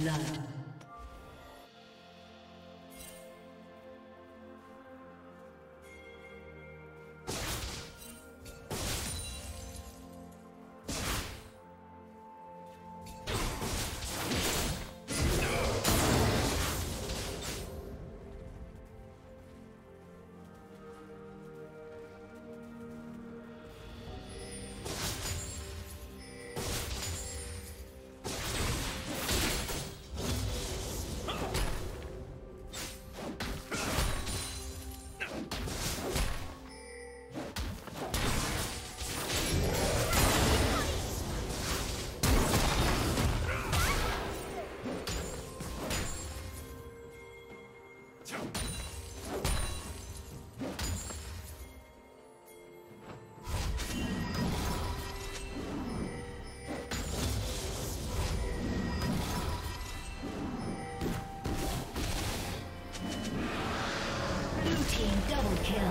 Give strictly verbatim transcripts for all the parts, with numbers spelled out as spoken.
blood. Double kill.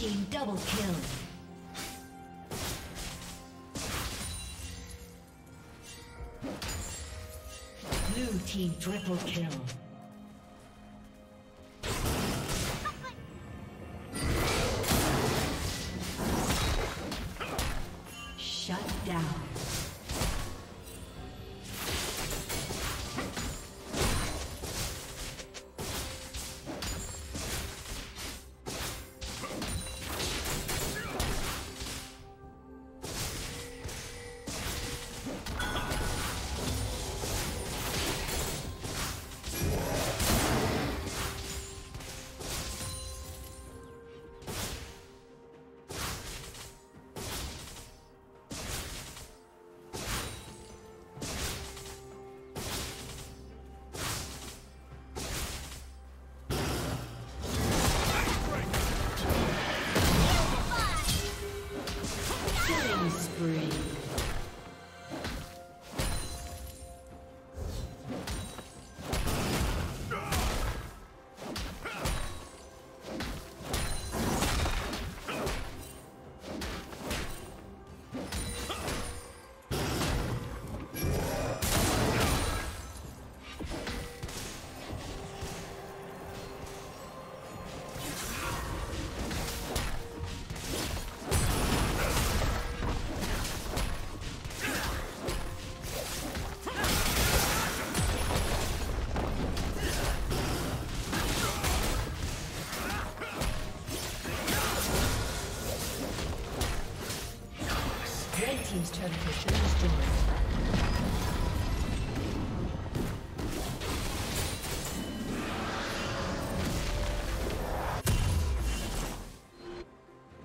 team double kill. Blue team triple kill. Team's turn to show us joy.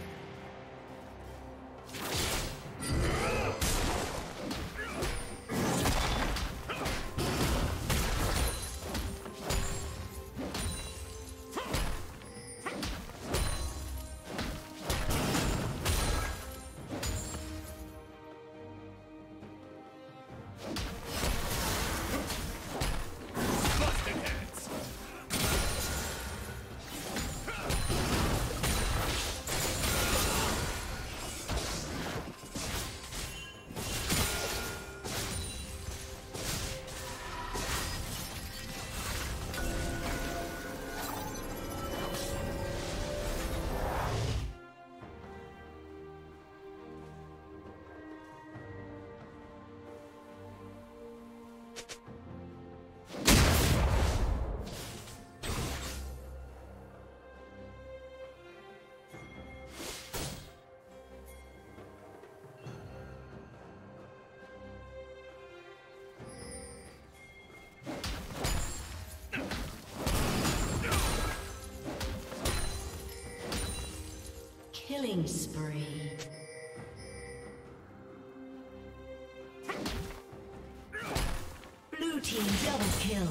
Killing spree. Blue team double kill.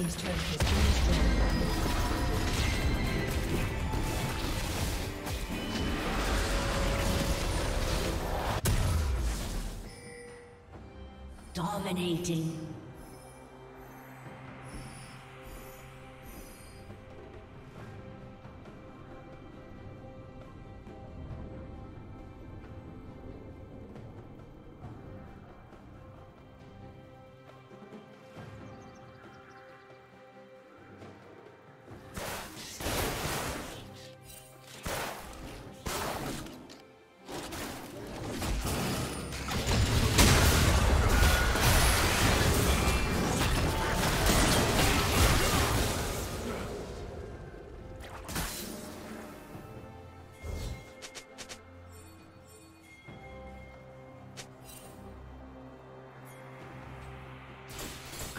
team's turret has been destroyed. Dominating.